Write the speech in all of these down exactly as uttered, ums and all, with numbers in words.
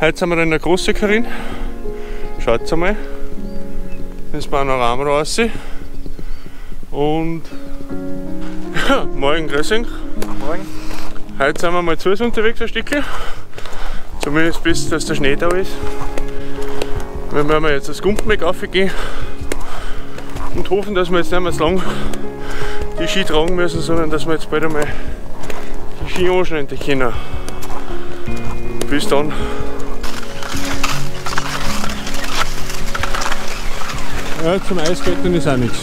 Heute sind wir da in der Große Karin. Schaut einmal ins Panorama raus. Und ja, morgen, grüß euch. Morgen. Heute sind wir mal zu uns unterwegs, ein Stückchen. Zumindest bis, dass der Schnee da ist. Dann werden wir jetzt das Gumpenweg raufgehen und hoffen, dass wir jetzt nicht mehr so lang die Ski tragen müssen, sondern dass wir jetzt bald einmal die Ski anschneiden können. Bis dann. Ja, zum Eisbetten ist auch nichts.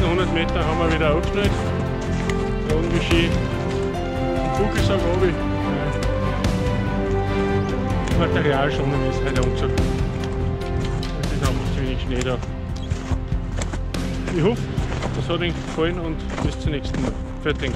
letzten hundert Meter haben wir wieder Abschnitt. Da oben ist schön. Buckelsack oben. Das Material schon mal ist heute umgezogen. Es ist einfach zu wenig Schnee da. Ich hoffe, das hat euch gefallen und bis zum nächsten Mal. Fertig.